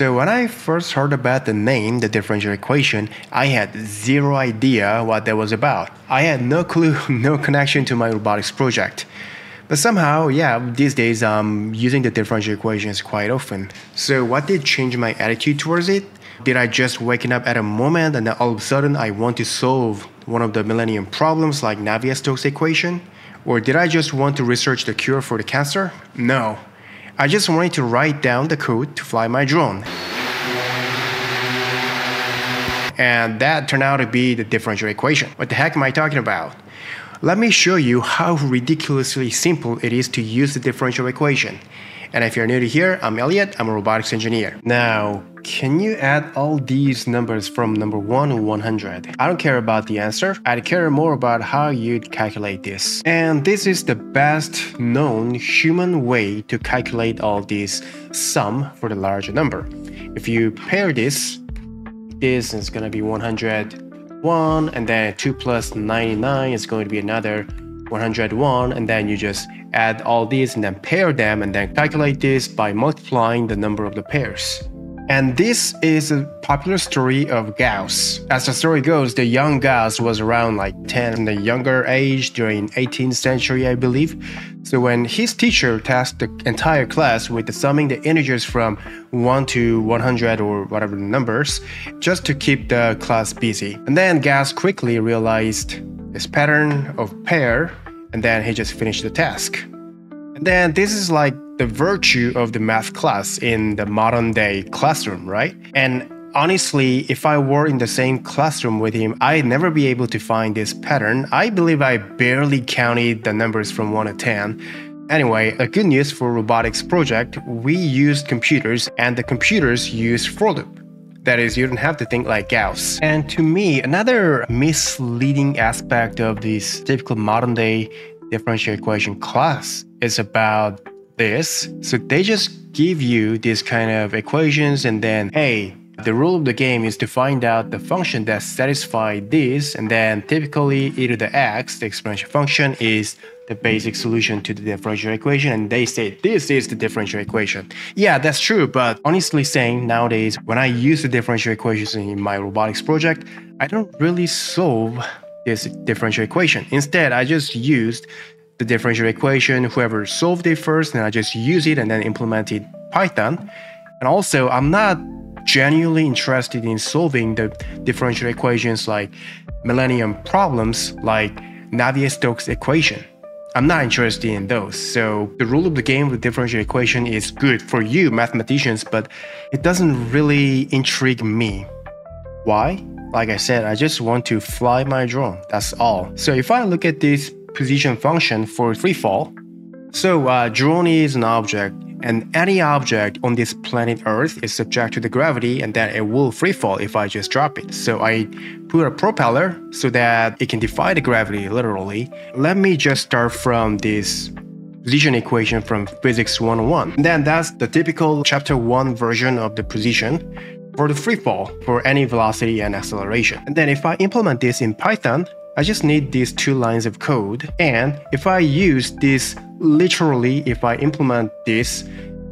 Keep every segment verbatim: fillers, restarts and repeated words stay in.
So when I first heard about the name, the differential equation, I had zero idea what that was about. I had no clue, no connection to my robotics project. But somehow, yeah, these days I'm using the differential equations quite often. So what did change my attitude towards it? Did I just waken up at a moment and then all of a sudden I want to solve one of the millennium problems like Navier-Stokes equation? Or did I just want to research the cure for the cancer? No. I just wanted to write down the code to fly my drone. And that turned out to be the differential equation. What the heck am I talking about? Let me show you how ridiculously simple it is to use the differential equation. And if you're new to here, I'm Elliot, I'm a robotics engineer. Now, can you add all these numbers from number one to one hundred? I don't care about the answer, I'd care more about how you'd calculate this. And this is the best known human way to calculate all these sum for the larger number. If you pair this, this is gonna be one hundred. one, and then two plus ninety-nine is going to be another one hundred one, and then you just add all these and then pair them and then calculate this by multiplying the number of the pairs. And this is a popular story of Gauss. As the story goes, the young Gauss was around like ten in the younger age during eighteenth century, I believe. So when his teacher tasked the entire class with summing the integers from one to one hundred or whatever numbers, just to keep the class busy. And then Gauss quickly realized this pattern of pair, and then he just finished the task. And then this is like the virtue of the math class in the modern day classroom, right? And honestly, if I were in the same classroom with him, I'd never be able to find this pattern. I believe I barely counted the numbers from one to ten. Anyway, the good news for robotics project, we used computers and the computers used for loop. That is, you don't have to think like Gauss. And to me, another misleading aspect of this typical modern day differential equation class is about this. So they just give you this kind of equations and then, hey, the rule of the game is to find out the function that satisfies this, and then typically e to the x, the exponential function, is the basic solution to the differential equation, and they say this is the differential equation. Yeah, that's true, but honestly saying, nowadays when I use the differential equations in my robotics project, I don't really solve this differential equation. Instead, I just used the differential equation, whoever solved it first, and I just use it and then implemented Python. And also, I'm not genuinely interested in solving the differential equations like millennium problems, like Navier-Stokes equation. I'm not interested in those. So the rule of the game with differential equation is good for you mathematicians, but it doesn't really intrigue me. Why? Like I said, I just want to fly my drone, that's all. So if I look at this position function for free fall, so uh, drone is an object, and any object on this planet Earth is subject to the gravity, and then it will free fall if I just drop it. So I put a propeller so that it can defy the gravity, literally. Let me just start from this position equation from physics one oh one. And then that's the typical chapter one version of the position for the free fall for any velocity and acceleration. And then if I implement this in Python, I just need these two lines of code. And if I use this literally, if I implement this,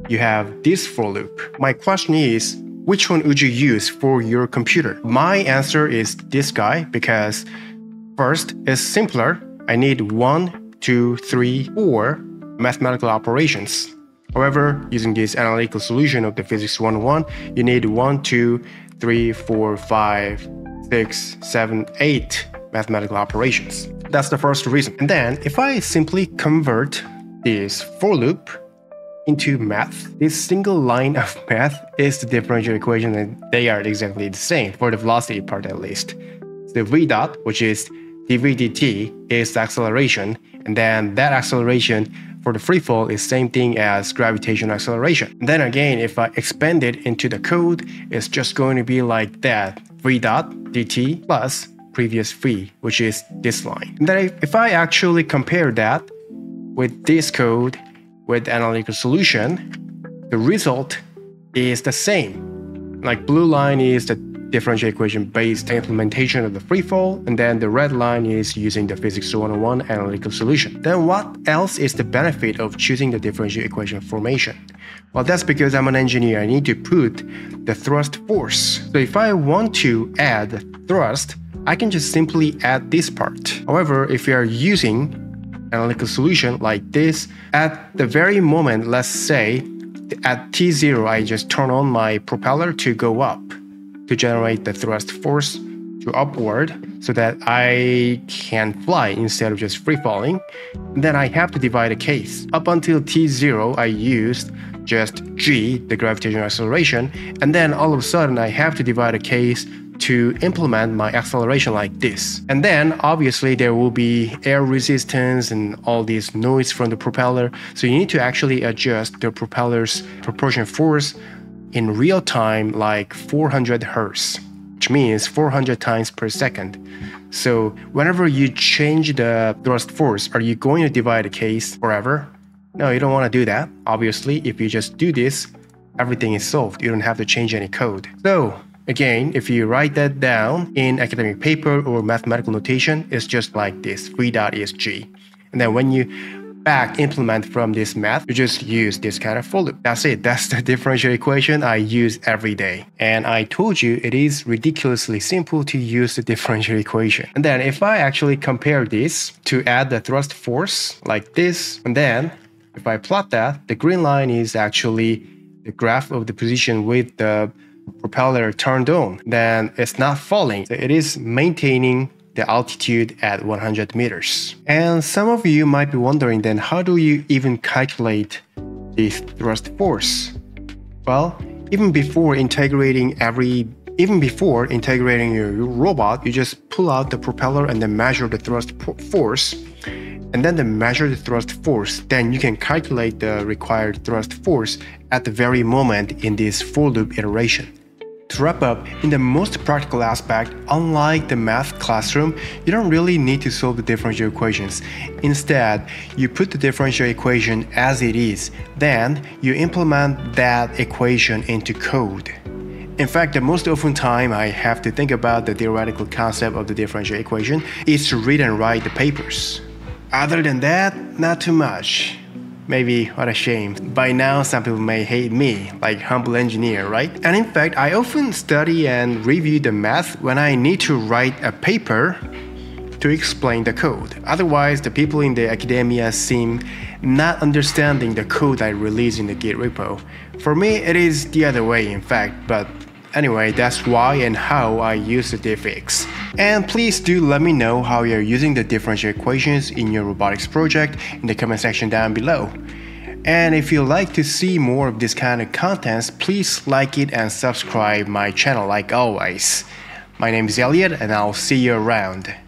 you have this for loop. My question is, which one would you use for your computer? My answer is this guy, because first, it's simpler. I need one, two, three, four mathematical operations. However, using this analytical solution of the physics one oh one, you need one, two, three, four, five, six, seven, eight mathematical operations. That's the first reason. And then if I simply convert this for loop into math, this single line of math is the differential equation, and they are exactly the same for the velocity part at least. So v dot, which is dv dt, is the acceleration, and then that acceleration for the free fall is same thing as gravitational acceleration. And then again, if I expand it into the code, it's just going to be like that, v dot dt plus previous v, which is this line. And then if I actually compare that with this code with analytical solution, the result is the same. Like blue line is the differential equation based implementation of the free fall, and then the red line is using the physics one oh one analytical solution. Then what else is the benefit of choosing the differential equation formation? Well, that's because I'm an engineer, I need to put the thrust force. So if I want to add thrust, I can just simply add this part. However, if you are using analytical solution like this, at the very moment, let's say at T zero, I just turn on my propeller to go up, to generate the thrust force to upward so that I can fly instead of just free falling. And then I have to divide a case. Up until T zero, I used just G, the gravitational acceleration, and then all of a sudden I have to divide a case to implement my acceleration like this. And then obviously there will be air resistance and all this noise from the propeller. So you need to actually adjust the propeller's propulsion force in real time, like four hundred hertz, which means four hundred times per second. So whenever you change the thrust force, are you going to divide a case forever? No, you don't want to do that. Obviously, if you just do this, everything is solved. You don't have to change any code. So again, if you write that down in academic paper or mathematical notation, it's just like this, free dot is G. And then when you back implement from this math, you just use this kind of for loop. That's it. That's the differential equation I use every day. And I told you it is ridiculously simple to use the differential equation. And then if I actually compare this to add the thrust force like this, and then if I plot that, the green line is actually the graph of the position with the propeller turned on, then it's not falling. So it is maintaining the altitude at one hundred meters. And some of you might be wondering then, how do you even calculate this thrust force? Well, even before integrating every even before integrating your robot, you just pull out the propeller and then measure the thrust force, and then the measure the thrust force, then you can calculate the required thrust force at the very moment in this for loop iteration. To wrap up, in the most practical aspect, unlike the math classroom, you don't really need to solve the differential equations. Instead, you put the differential equation as it is, then you implement that equation into code. In fact, the most often time I have to think about the theoretical concept of the differential equation is to read and write the papers. Other than that, not too much. Maybe what a shame. By now, some people may hate me, like humble engineer, right? And in fact, I often study and review the math when I need to write a paper to explain the code. Otherwise, the people in the academia seem not understanding the code I release in the Git repo. For me, it is the other way, in fact, but anyway, that's why and how I use the diffx. And please do let me know how you're using the differential equations in your robotics project in the comment section down below. And if you'd like to see more of this kind of contents, please like it and subscribe my channel like always. My name is Elliot, and I'll see you around.